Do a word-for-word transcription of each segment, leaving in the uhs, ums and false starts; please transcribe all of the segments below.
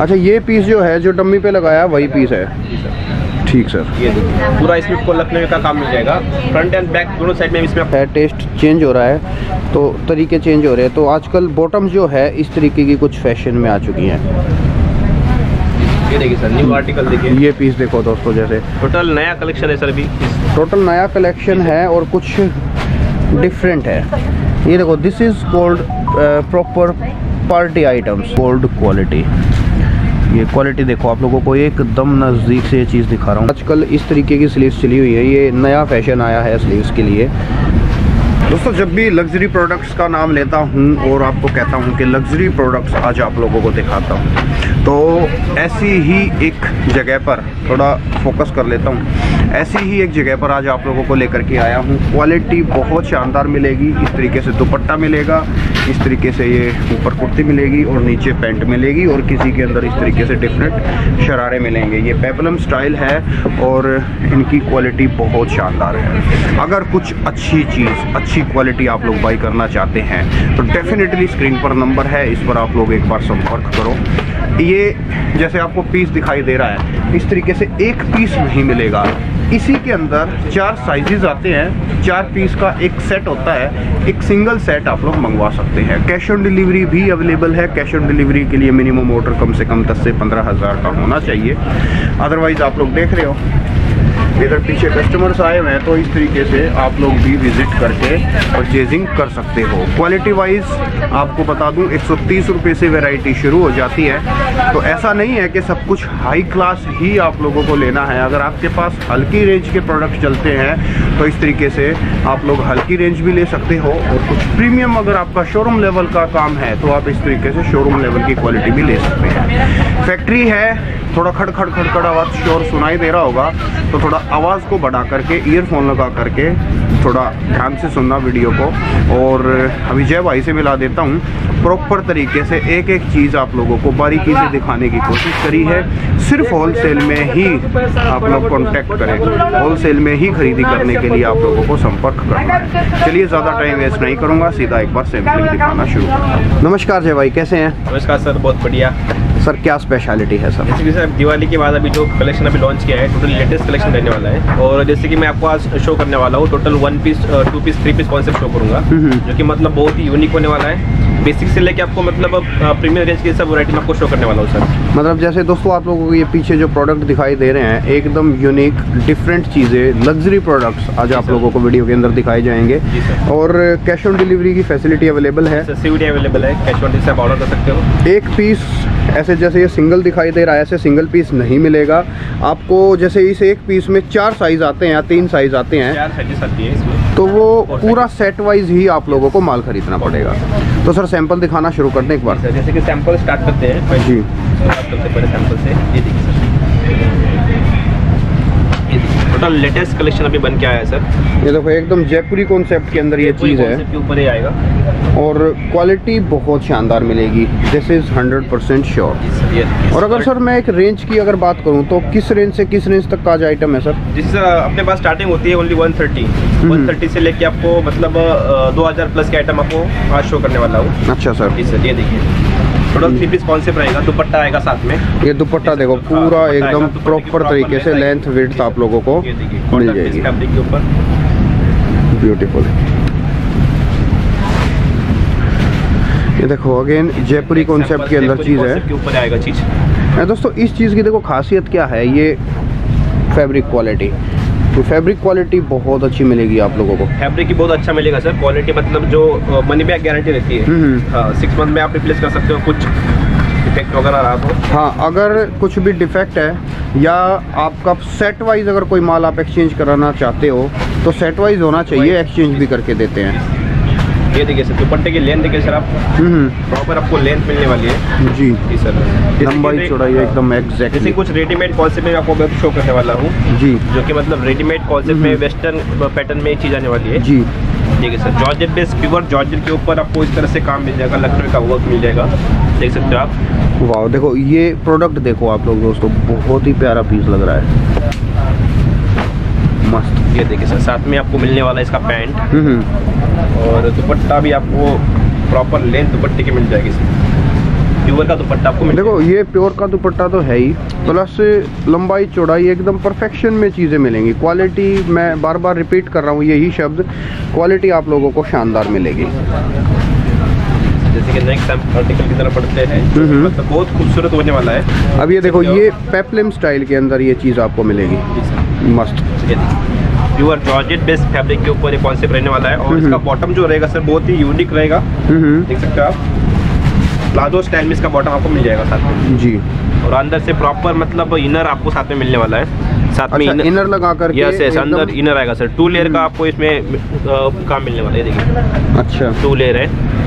अच्छा ये पीस जो है जो डम्मी पे लगाया वही पीस है, ठीक सर। ये पूरा इसमें कोल रखने का काम मिल जाएगा, फ्रंट एंड बैक दोनों साइड में इसमें। टेस्ट चेंज हो रहा है तो तरीके चेंज हो रहे हैं, तो आजकल बॉटम्स जो है इस तरीके की कुछ फैशन में आ चुकी हैं। ये देखिए सर न्यू आर्टिकल, देखिए ये पीस देखो दोस्तों, जैसे टोटल नया कलेक्शन है सर। अभी टोटल नया कलेक्शन है और कुछ डिफरेंट है। ये देखो this is called proper party items, gold quality. ये क्वालिटी देखो, आप लोगों को एकदम नज़दीक से ये चीज़ दिखा रहा हूँ। आजकल इस तरीके की स्लीव्स चली हुई है, ये नया फैशन आया है स्लीव्स के लिए। दोस्तों जब भी लग्जरी प्रोडक्ट्स का नाम लेता हूँ और आपको कहता हूँ कि लग्जरी प्रोडक्ट्स आज आप लोगों को दिखाता हूँ, तो ऐसी ही एक जगह पर थोड़ा फोकस कर लेता हूँ। ऐसी ही एक जगह पर आज आप लोगों को लेकर के आया हूँ। क्वालिटी बहुत शानदार मिलेगी, इस तरीके से दुपट्टा मिलेगा, इस तरीके से ये ऊपर कुर्ती मिलेगी और नीचे पैंट मिलेगी और किसी के अंदर इस तरीके से डिफरेंट शरारे मिलेंगे। ये पेपलम स्टाइल है और इनकी क्वालिटी बहुत शानदार है। अगर कुछ अच्छी चीज़ अच्छी क्वालिटी आप लोग बाई करना चाहते हैं तो डेफिनेटली स्क्रीन पर नंबर है, इस पर आप लोग एक बार संपर्क करो। ये जैसे आपको पीस दिखाई दे रहा है, इस तरीके से एक पीस नहीं मिलेगा, इसी के अंदर चार साइजेस आते हैं, चार पीस का एक सेट होता है। एक सिंगल सेट आप लोग मंगवा सकते हैं। कैश ऑन डिलीवरी भी अवेलेबल है। कैश ऑन डिलीवरी के लिए मिनिमम ऑर्डर कम से कम दस से पंद्रह हज़ार का होना चाहिए। अदरवाइज़ आप लोग देख रहे हो इधर पीछे कस्टमर्स आए हुए हैं, तो इस तरीके से आप लोग भी विज़िट करके परचेजिंग कर सकते हो। क्वालिटी वाइज आपको बता दूं एक सौ तीस रुपये से वैरायटी शुरू हो जाती है, तो ऐसा नहीं है कि सब कुछ हाई क्लास ही आप लोगों को लेना है। अगर आपके पास हल्की रेंज के प्रोडक्ट्स चलते हैं तो इस तरीके से आप लोग हल्की रेंज भी ले सकते हो, और कुछ प्रीमियम अगर आपका शोरूम लेवल का काम है तो आप इस तरीके से शोरूम लेवल की क्वालिटी भी ले सकते हैं। फैक्ट्री है, थोड़ा खड़ खड़ खड़ खड़ आवाज़ शोर सुनाई दे रहा होगा, तो थोड़ा आवाज़ को बढ़ा करके ईयरफोन लगा करके थोड़ा ध्यान से सुनना वीडियो को। और अभी जय भाई से मिला देता हूँ। प्रॉपर तरीके से एक एक चीज़ आप लोगों को बारीकी से दिखाने की कोशिश करी है। सिर्फ होलसेल में ही आप लोग कॉन्टैक्ट करें, होलसेल में ही खरीदी करने के लिए आप लोगों को संपर्क करना है। चलिए ज़्यादा टाइम वेस्ट नहीं करूँगा, सीधा एक बार सैम्पलिंग दिखाना शुरू करता हूँ। नमस्कार जय भाई, कैसे हैं? नमस्कार सर, बहुत बढ़िया। सर क्या स्पेशलिटी है सर? जैसे कि सर दिवाली के बाद अभी जो कलेक्शन अभी लॉन्च किया है टोटल लेटेस्ट कलेक्शन रहने वाला है, और जैसे कि मैं आपको आज शो करने वाला हूँ total one piece two piece three piece concept show करूँगा, जो कि मतलब बहुत ही यूनिक होने वाला है। बेसिक से लेके आपको मतलब अब प्रीमियम रेंज की सब वैरायटी में आपको शो करने वाला हूँ सर। मतलब जैसे दोस्तों आप लोगों को ये पीछे जो प्रोडक्ट दिखाई दे रहे हैं एकदम यूनिक डिफरेंट चीज़ें, लग्जरी प्रोडक्ट्स आज आप लोगों को वीडियो के अंदर दिखाए जाएंगे। और कैश ऑन डिलीवरी की फैसिलिटी अवेलेबल है, सीओडी अवेलेबल है, कैश ऑन डिलीवरी से आप ऑर्डर कर सकते हो। एक पीस ऐसे जैसे ये सिंगल दिखाई दे रहा है, ऐसे सिंगल पीस नहीं मिलेगा आपको। जैसे इस एक पीस में चार साइज आते हैं या तीन साइज आते हैं, चार साइजेस आती हैं इसमें, तो वो पूरा सेट वाइज ही आप लोगों को माल खरीदना पड़ेगा। तो सर सैंपल दिखाना शुरू करते हैं एक बार। जैसे कि सैंपल स्टार्ट करते हैं जी, पहले सैंपल से ये देखिए सर, टोटल लेटेस्ट कलेक्शन अभी बन के आया है सर। ये देखो एकदम जयपुरी कॉन्सेप्ट के अंदर ये चीज़ है, ऊपर ही आएगा और क्वालिटी बहुत शानदार मिलेगी। This is hundred percent sure. और अगर सर मैं एक रेंज की अगर बात करूं तो किस रेंज से किस रेंज तक का आज आइटम है सर? जिस सर अपने पास स्टार्टिंग होती है only one thirty, one thirty से लेके आपको मतलब दो हज़ार प्लस के आइटम आपको आज शो करने वाला हूँ। अच्छा सर, जी सर ये देखिए टोटल थ्री पीस कॉन्सेप्ट रहेगा, दुपट्टा आएगा साथ में। ये दुपट्टा देखो पूरा एकदम प्रॉपर तरीके से लेंथ विड्थ आप लोगों को मिल जाएगी। ब्यूटीफुल, ये देखो अगेन जयपुरी कॉन्सेप्ट के अंदर चीज़ है, ऊपर आएगा चीज़। मैं दोस्तों इस चीज़ की देखो खासियत क्या है, ये फैब्रिक क्वालिटी, तो फैब्रिक क्वालिटी बहुत अच्छी मिलेगी आप लोगों को। फैब्रिक की बहुत अच्छा मिलेगा सर क्वालिटी, मतलब जो मनी बैक गारंटी रहती है, सिक्स मंथ में आप रिप्लेस कर सकते हो कुछ डिफेक्ट वगैरह रहा तो। हाँ अगर कुछ भी डिफेक्ट है या आपका सेट वाइज अगर कोई माल आप एक्सचेंज कराना चाहते हो तो सेट वाइज होना चाहिए, एक्सचेंज भी करके देते हैं। ये देखिए सर दुपट्टे की लेंथ देखिए सर, आप प्रॉपर आपको लेंथ मिलने वाली है जी जी सर। लंबाई चौड़ाई एकदम एग्जैक्ट। जैसे कुछ रेडीमेड कॉन्सेप्ट में आपको शो करने वाला हूँ जी, जो कि मतलब रेडीमेड कॉन्सेप्ट में वेस्टर्न पैटर्न में ये चीज़ आने वाली है जी। ठीक है sir, georgette base pure georgette के ऊपर आपको इस तरह से काम मिल जाएगा, लकड़ी का वर्क मिल जाएगा, देख सकते हो आप। वाह देखो ये प्रोडक्ट देखो आप लोग दोस्तों, बहुत ही प्यारा पीस लग रहा है, मस्त। ये देखिए सर साथ में आपको मिलने वाला है इसका पैंट, और दुपट्टा भी आपको प्रॉपर लेंथ दुपट्टे की मिल जाएगी सर। प्योर का दुपट्टा आपको मिलेगा। देखो ये प्योर का दुपट्टा तो है ही, प्लस लंबाई चौड़ाई एकदम परफेक्शन में चीज़ें मिलेंगी। क्वालिटी मैं बार बार रिपीट कर रहा हूँ यही शब्द, क्वालिटी आप लोगों को शानदार मिलेगी। जैसे कि नेक्स्ट आर्टिकल की तरफ बढ़ते हैं, तो बहुत खूबसूरत होने वाला है। अब ये देखो ये पेप्लम स्टाइल के अंदर ये चीज़ आपको मिलेगी, मस्त प्योर जॉर्जेट बेस्ड फैब्रिक के ऊपर ये कॉन्सेप्ट रहने वाला है। और इसका बॉटम जो रहेगा सर बहुत ही यूनिक रहेगा, देख सकते हो आप, प्लाजो स्टाइल में इसका बॉटम आपको मिल जाएगा साथ में जी। और अंदर से प्रॉपर मतलब इनर आपको साथ में मिलने वाला है, साथ अच्छा, में इनर, इनर लगा कर यस यस अंदर इनर आएगा सर। टू लेयर का आपको इसमें काम मिलने वाला है, देखिए अच्छा टू लेयर है,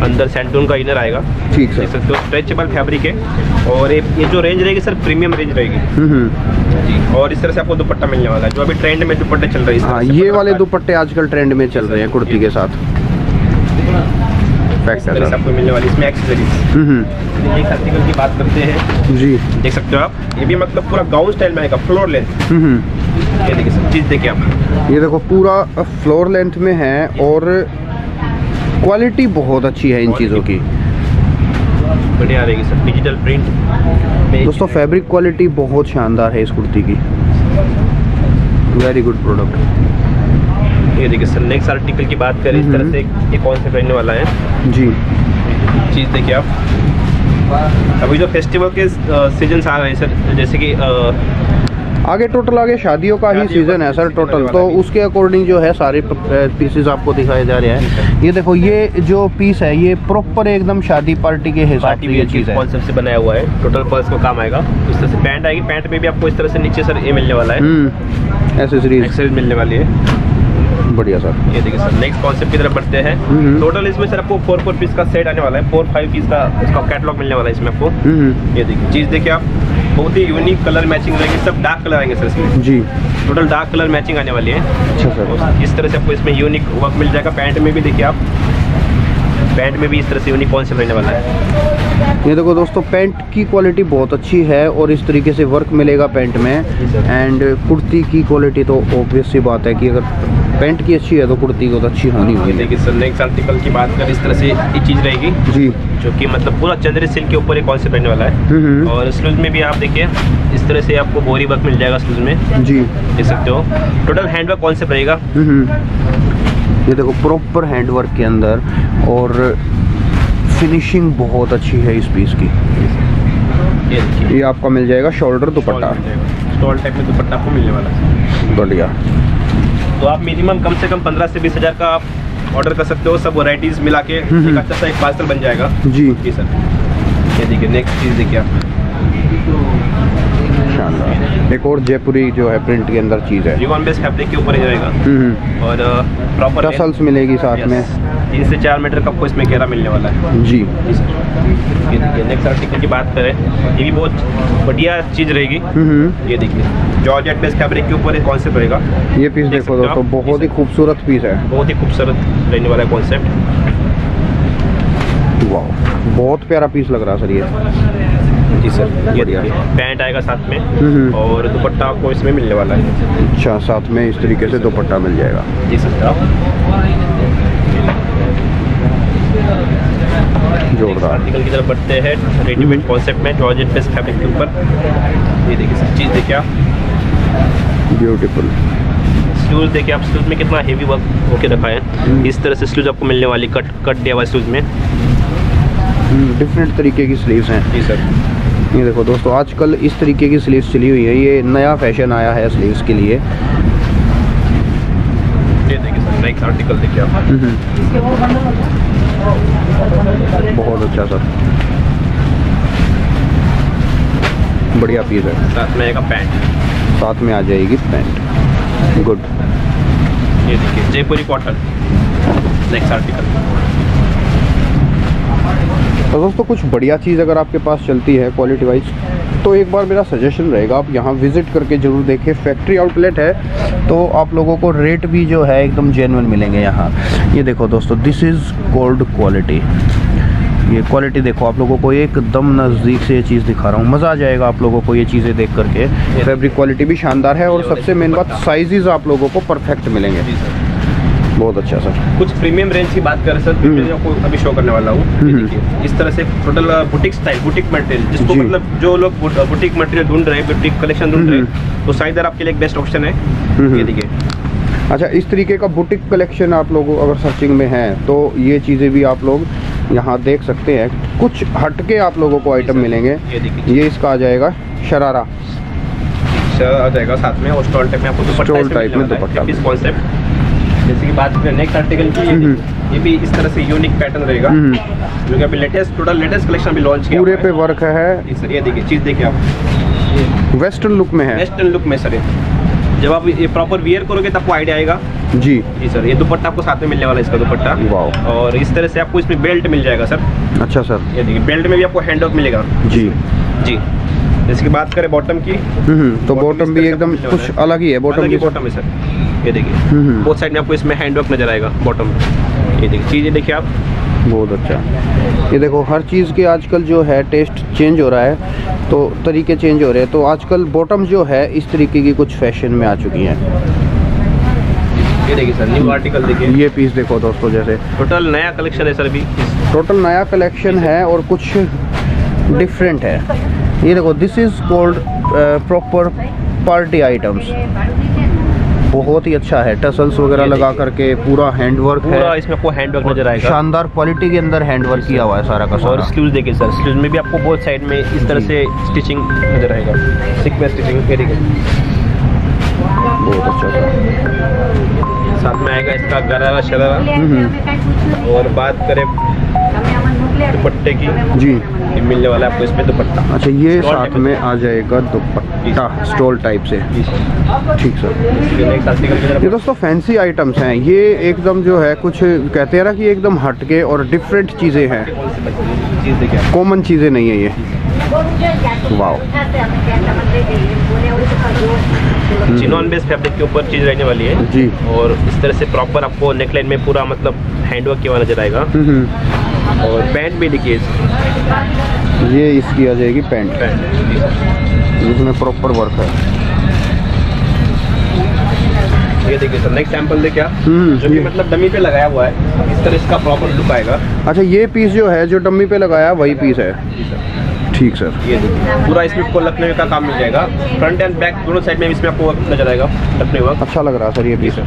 अंदर सैंटून का इनर आएगा, ठीक है सर। तो स्ट्रेचेबल फैब्रिक है और ये जो रेंज रहेगी सर प्रीमियम रेंज रहेगी जी। और इस तरह से आपको दुपट्टा मिलने वाला है, जो अभी ट्रेंड में दुपट्टे चल रहे हैं। हाँ ये वाले दुपट्टे आजकल ट्रेंड में चल रहे हैं कुर्ती के साथ, आपको मिलने वाली इसमें एक्सेसरीज। नेक्स्ट आर्टिकल की बात करते हैं जी, देख सकते हो आप ये भी मतलब पूरा गाउन स्टाइल में आएगा, फ्लोर लेंथ। ये देखिए सब चीज़ देखिए आप, ये देखो पूरा फ्लोर लेंथ में है और क्वालिटी बहुत अच्छी है इन चीज़ों की, बढ़िया रहेगी सर। डिजिटल प्रिंट दोस्तों, फैब्रिक क्वालिटी बहुत शानदार है इस कुर्ती की, वेरी गुड प्रोडक्ट। ये देखिए सर नेक्स्ट आर्टिकल की बात करें, इस तरह से ये कौन से पहनने वाला है जी, चीज़ देखिए आप। अभी जो फेस्टिवल के सीजन्स आ रहे हैं सर, जैसे कि आ... आगे टोटल आगे शादियों का ही सीज़न है सर टोटल, तो उसके अकॉर्डिंग जो है सारे पीसेस आपको दिखाए जा रहे हैं। ये देखो ये जो पीस है ये प्रॉपर एकदम शादी पार्टी के हिसाब से कॉन्सेप्ट से बनाया हुआ है, टोटल पर्स को काम आएगा। इस तरह से पैंट आएगी, पैंट में भी आपको इस तरह से नीचे सर ये मिलने वाला है, एक्सेसरीज मिलने वाली है, बढ़िया सर। ये देखिए सर नेक्स्ट कॉन्सेप्ट की तरफ बढ़ते हैं। टोटल इसमें सर आपको फोर फोर पीस का सेट आने वाला है, फोर फाइव पीस का इसका कैटलॉग मिलने वाला है इसमें आपको। ये देखिए चीज़ देखिए आप, बहुत ही यूनिक कलर मैचिंग रहेगी, सब डार्क कलर आएंगे सर इसमें जी, टोटल डार्क कलर मैचिंग आने वाली है। अच्छा सर, इस तरह से आपको इसमें यूनिक वर्क मिल जाएगा। पैंट में भी देखिए आप, पैंट में भी इस तरह से यूनिक कॉन्सेप्ट रहने वाला है। ये देखो दोस्तों पैंट की क्वालिटी बहुत अच्छी है और इस तरीके से वर्क मिलेगा पैंट में, एंड कुर्ती की क्वालिटी तो ऑब्वियस सी बात है कि अगर पैंट की अच्छी है तो कुर्ती को तो अच्छी होनी होगी। देखिए सर नेक्स्ट आर्टिकल की बात करें, इस तरह से ये चीज़ रहेगी जी, जो कि मतलब पूरा चंदेरी सिल्क के ऊपर एक कॉन्सेप्ट रहने वाला है। और स्लूज में भी आप देखिए इस तरह से आपको बोरी वर्क मिल जाएगा स्लूज में जी, देख सकते हो। टोटल हैंडवर्क कॉन्सेप्ट रहेगा, ये देखो प्रॉपर हैंडवर्क के अंदर, और फिनिशिंग बहुत अच्छी है इस पीस की। ये, ये आपका मिल जाएगा शोल्डर दुपट्टा, स्टॉल टाइप में दुपट्टा आपको मिलने वाला है, बढ़िया। तो आप मिनिमम कम से कम पंद्रह से बीस हज़ार का आप ऑर्डर कर सकते हो, सब वैरायटीज मिला के एक अच्छा सा एक पार्सल बन जाएगा जी। जी सर ये देखिए नेक्स्ट चीज़ देखिए आप, शानदार एक और जयपुरी जो है प्रिंट के अंदर चीज़ है, रिबॉन बेस फैब्रिक के ऊपर ही रहेगा और प्रॉपर टसल्स मिलेगी साथ में। तीन से चार मीटर का आपको इसमें घेरा मिलने वाला है जी। नेक्स्ट आर्टिकल की बात करें, ये भी बहुत बढ़िया चीज़ रहेगी। ये देखिए जॉर्जेट बेस फैब्रिक के ऊपर एक कॉन्सेप्ट रहेगा, ये पीस देखो दोस्तों बहुत ही खूबसूरत पीस है, बहुत ही खूबसूरत रहने वाला है कॉन्सेप्ट। वाह बहुत प्यारा पीस लग रहा है सर ये जी सर। ये देखिए पैंट आएगा साथ में और दुपट्टा आपको इसमें मिलने वाला है। अच्छा साथ में इस तरीके से दुपट्टा मिल जाएगा जी सर, जोरदार। आर्टिकल की तरफ बढ़ते हैं, रेडीमेड कॉन्सेप्ट में जॉर्जेट बेस फैब्रिक के ऊपर। ये देखिए सब चीज़ देखिए आप, ब्यूटीफुल। स्लूज देखिए आप, स्लूज में कितना हेवी वर्क होके रखा है, इस तरह से स्लूज आपको मिलने वाली, कट कट दिया हुआ स्लूज में, डिफरेंट तरीके की स्लीव्स हैं जी सर। ये देखो दोस्तों आजकल इस तरीके की स्लीव्स चली हुई है, ये नया फैशन आया है स्लीव्स के लिए। ये देखिए सर नेक्स्ट आर्टिकल देखिए आप, बहुत अच्छा सर, बढ़िया पीस है। साथ में आएगा पैंट, साथ में आ जाएगी पैंट, गुड। ये देखिए जयपुरी कॉटन। नेक्स्ट आर्टिकल तो दोस्तों कुछ बढ़िया चीज़ अगर आपके पास चलती है क्वालिटी वाइज, तो एक बार मेरा सजेशन रहेगा आप यहाँ विज़िट करके ज़रूर देखें। फैक्ट्री आउटलेट है तो आप लोगों को रेट भी जो है एकदम जेन्युइन मिलेंगे यहाँ। ये देखो दोस्तों दिस इज़ गोल्ड क्वालिटी, ये क्वालिटी देखो आप लोगों को एकदम नज़दीक से ये चीज़ दिखा रहा हूँ, मज़ा आ जाएगा आप लोगों को ये चीज़ें देख करके। फैब्रिक क्वालिटी भी शानदार है और सबसे मेन बात साइजेज़ आप लोगों को परफेक्ट मिलेंगे। बहुत अच्छा सर। कुछ प्रीमियम रेंज की बात करें सर, जो अभी शो करने वाला हूँ, इस तरह से total boutique style, boutique material, जिसको मतलब जो लोग बुटीक मटेरियल ढूंढ रहे हैं, बुटीक कलेक्शन ढूंढ रहे हैं, तो साइदर आपके लिए एक बेस्ट ऑप्शन है। ये देखिए, अच्छा, इस तरीके का बुटीक कलेक्शन आप लोगों अगर सर्चिंग में है तो ये चीज़ें भी आप लोग यहाँ देख सकते हैं। कुछ हटके आप लोगों को आइटम मिलेंगे। ये देखिए, ये इसका आ जाएगा शरारा, शरारा आ जाएगा साथ में, और स्टॉल टाइप में आपको दुपट्टा टाइप में दुपट्टा पीस कॉन्सेप्ट। जैसे कि बात करें नेक्स्ट आर्टिकल की, ये भी इस तरह से यूनिक पैटर्न रहेगा, जो कि अभी लेटेस्ट टोटल लेटेस्ट कलेक्शन अभी लॉन्च किया, पूरे पे वर्क है। ये देखिए चीज़, देखिए आप, वेस्टर्न लुक में है, वेस्टर्न लुक में सर। जब आप ये प्रॉपर वियर करोगे तब आपको आइडिया आएगा। जी जी सर, ये दुपट्टा आपको साथ में मिलने वाला है, इसका दुपट्टा, और इस तरह से आपको इसमें बेल्ट मिल जाएगा सर। अच्छा सर, ये देखिए बेल्ट में भी आपको हैंड वर्क मिलेगा। जी जी, इसकी बात करें बॉटम की, तो बॉटम भी एकदम कुछ अलग ही है, बॉटम की बॉटम है सर। ये देखिए बोथ साइड में आपको इसमें हैंड वर्क नजर आएगा बॉटम में। ये देखिए चीज़ें, देखिए आप, बहुत अच्छा। ये देखो हर चीज़ के आजकल जो है टेस्ट चेंज हो रहा है, तो तरीके चेंज हो रहे हैं, तो आजकल बॉटम जो है इस तरीके की कुछ फैशन में आ चुकी है। ये देखिए सर न्यू आर्टिकल, देखिए ये पीस देखो दोस्तों, जैसे टोटल नया कलेक्शन है सर, भी टोटल नया कलेक्शन है और कुछ डिफरेंट है। ये देखो, this is called proper party items, बहुत ही अच्छा है, टसल्स वगैरह लगा करके पूरा हैंडवर्क है, इसमें आपको हैंडवर्क नजर आएगा, शानदार क्वालिटी के अंदर हैंडवर्क किया हुआ है सारा का सारा। और स्लीव्स देखिए सर, स्लीव्स में भी आपको बोथ साइड में इस तरह से स्टिचिंग नजर आएगा, सीक्वेंस स्टिचिंग, बहुत अच्छा था। साथ में आएगा इसका गरारा शरारा। और बात करें दुपट्टे की, जी मिलने वाला है आपको इसमें दुपट्टा। अच्छा, ये साथ में आ जाएगा दुपट्टा स्टॉल टाइप से, ठीक सर। ये दोस्तों फैंसी आइटम्स हैं, ये एकदम जो है कुछ कहते हैं ना कि एकदम हटके और डिफरेंट चीज़ें हैं, कॉमन चीज़ें नहीं है ये। वाह, चिनॉन बेस फैब्रिक के ऊपर चीज़ रहने वाली है जी, और इस तरह से प्रॉपर आपको नेकलाइन में पूरा मतलब हैंडवर्क किया नजर आएगा। और पैंट भी देखिए, ये इसकी आ जाएगी पैंट, इसमें प्रॉपर वर्क है। ये देखिए सर नेक्स्ट सैंपल देखिए आप, जो कि मतलब डमी पे लगाया हुआ है, इस तरह इसका प्रॉपर लुक आएगा। अच्छा, ये पीस जो है जो डमी पे लगाया वही पीस है, ठीक सर। ये देखिए पूरा इसमें आपको लखनऊ का काम मिल जाएगा, फ्रंट एंड बैक दोनों साइड में इसमें आपको नजर आएगा लखनऊ वर्क। अच्छा लग रहा है सर ये पीस,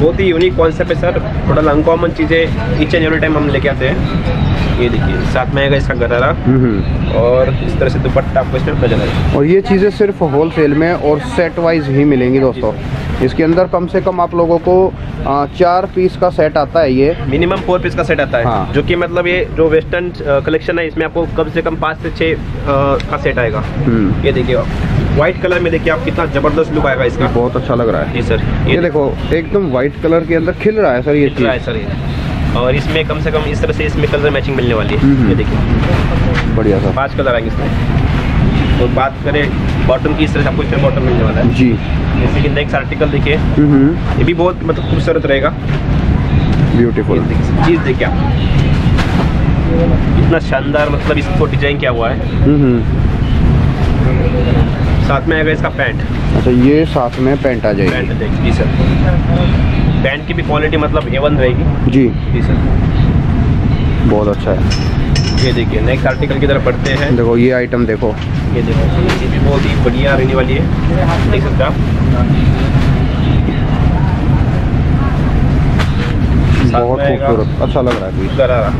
बहुत ही यूनिक कॉन्सेप्ट है सर, टोटल अनकॉमन चीज़ें इच एंड एवरी टाइम हम लेके आते हैं। ये देखिए साथ में आएगा इसका गरारा, और इस तरह से दुपट्टा आपको इसमें नजर आएगा। और ये चीज़ें सिर्फ होलसेल में और सेट वाइज ही मिलेंगी दोस्तों, इसके अंदर कम से कम आप लोगों को चार पीस का सेट आता है, ये मिनिमम फोर पीस का सेट आता है। हाँ। जो कि मतलब ये जो वेस्टर्न कलेक्शन है इसमें आपको कम से कम पाँच से छः का सेट आएगा। ये देखिए आप व्हाइट कलर में, देखिए आप कितना जबरदस्त लुक आएगा इसका, बहुत अच्छा लग रहा है जी सर। ये, ये देखो एकदम व्हाइट कलर के अंदर खिल रहा है सर ये चीज़ है सर ये। और इसमें कम से कम इस तरह से इसमें कलर मैचिंग मिलने वाली है। ये देखिए बढ़िया सर, पाँच कलर आएंगे इसमें। और बात करें बॉटम की, इस तरह से आपको इसमें बॉटम मिलने वाला है जी। जैसे कि नेक्स्ट आर्टिकल देखिए, ये भी बहुत मतलब खूबसूरत रहेगा, ब्यूटीफुल चीज़। देखिए आप कितना शानदार मतलब इसको डिजाइन किया हुआ है। साथ में आएगा इसका पैंट। अच्छा, ये साथ में पैंट आ जाएगी, पैंट देखिए सर, पैंट की भी क्वालिटी मतलब एवन रहेगी जी जी सर, बहुत अच्छा है। ये देखिए नेक्स्ट आर्टिकल की तरफ बढ़ते हैं। देखो ये आइटम देखो, ये देखो ये भी बहुत ही बढ़िया रहने वाली है, देख सकते आप, बहुत खूबसूरत अच्छा लग रहा है। गरारा,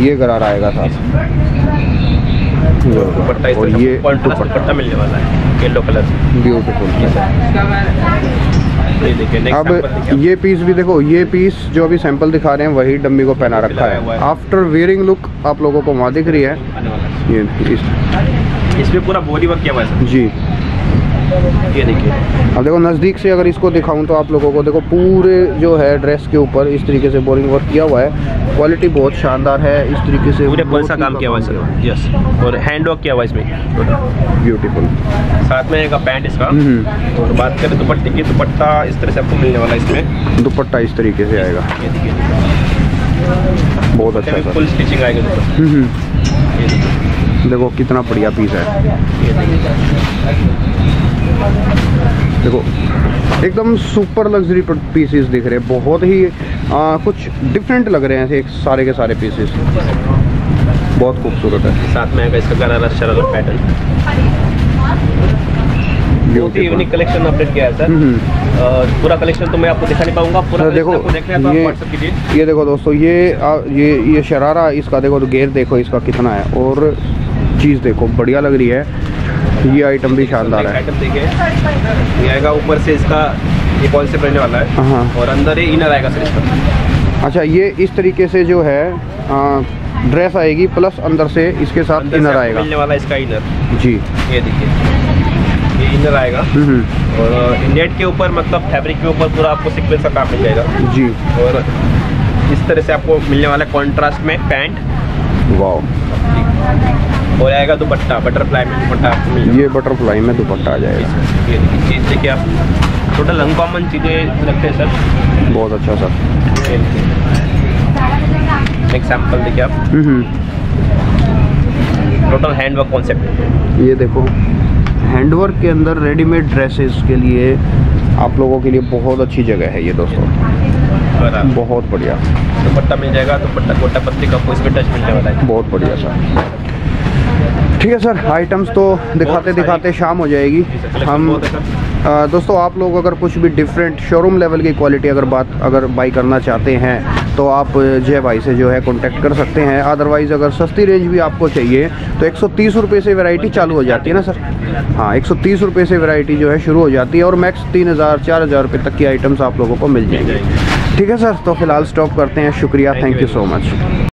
ये गरारा आएगा साथ, दुपट्टा इस तरह ये दुपट्टा मिलने वाला है येलो कलर से, ब्यूटीफुल। अब ये पीस भी देखो, ये पीस जो अभी सैंपल दिखा रहे हैं वही डम्मी को पहना रखा है, आफ्टर वेयरिंग लुक आप लोगों को वहाँ दिख रही है। ये इस इसमें पूरा बॉडी वर्क किया हुआ है जी। ये देखिए अब देखो नज़दीक से अगर इसको दिखाऊं तो आप लोगों को, देखो पूरे जो है ड्रेस के ऊपर इस तरीके से बोरिंग वर्क किया हुआ है, क्वालिटी बहुत शानदार है, इस तरीके से पूरे पर्स का काम किया हुआ है सर। यस, और हैंड वर्क किया हुआ है इसमें, ब्यूटीफुल। साथ में एक पैंट इसका। और बात करें दुपट्टे की, दुपट्टा इस तरह से आपको मिलने वाला है, इसमें दुपट्टा इस तरीके से आएगा, बहुत अच्छा फुल स्टिचिंग आएगा। देखो कितना बढ़िया पीस है, देखो एकदम सुपर लग्जरी पीसेस दिख रहे हैं, बहुत ही आ, कुछ डिफरेंट लग रहे हैं सारे के सारे पीसेस, बहुत खूबसूरत है। साथ में इसका गरारा शरारा पैटर्न, बहुत ही यूनिक कलेक्शन अपडेट किया है सर। पूरा कलेक्शन तो मैं आपको दिखा नहीं पाऊंगा, पूरा देखो ये, ये देखो दोस्तों, ये आ, ये ये शरारा इसका देखो, तो घेर देखो इसका कितना है, और चीज़ देखो बढ़िया लग रही है, ये आइटम भी शानदार है। आइटम देखिए, ये आएगा ऊपर से इसका ये कौन से पहनने वाला है, हाँ, और अंदर ही इनर आएगा सर इसका। अच्छा, ये इस तरीके से जो है आ, ड्रेस आएगी प्लस अंदर से इसके साथ इनर आएगा, मिलने वाला इसका इनर जी, ये देखिए ये इनर आएगा, और नेट के ऊपर मतलब फैब्रिक के ऊपर पूरा आपको सीक्वेंस का काम मिल जाएगा जी, और इस तरह से आपको मिलने वाला कॉन्ट्रास्ट में पैंट, वाह, और आएगा दुपट्टा, बटरफ्लाई में दुपट्टा, ये बटरफ्लाई में दुपट्टा आ जाएगा। ये चीज़ देखिए आप, टोटल अनकॉमन चीज़ें लगते हैं सर, बहुत अच्छा सर। एक सैम्पल देखिए आप, टोटल हैंडवर्क कॉन्सेप्ट, ये देखो हैंडवर्क के अंदर रेडीमेड ड्रेसेस के लिए आप लोगों के लिए बहुत अच्छी जगह है ये दोस्तों, बहुत बढ़िया। दुपट्टा मिल जाएगा, दुपट्टा कोटा पत्ती का आपको इसमें टच मिलने वाला है, बहुत बढ़िया सर। ठीक है सर, आइटम्स तो दिखाते दिखाते शाम हो जाएगी। हम आ, दोस्तों आप लोग अगर कुछ भी डिफरेंट शोरूम लेवल की क्वालिटी अगर बात अगर बाई करना चाहते हैं तो आप जय भाई से जो है कांटेक्ट कर सकते हैं। अदरवाइज़ अगर सस्ती रेंज भी आपको चाहिए तो एक सौ तीस रुपये से वैरायटी चालू हो जाती है ना सर, हाँ, एक सौ तीस रुपये से वैरायटी जो है शुरू हो जाती है और मैक्स तीन हज़ार चार हज़ार रुपये तक की आइटम्स आप लोगों को मिल जाएंगी। ठीक है सर, तो फ़िलहाल स्टॉप करते हैं, शुक्रिया, थैंक यू सो मच।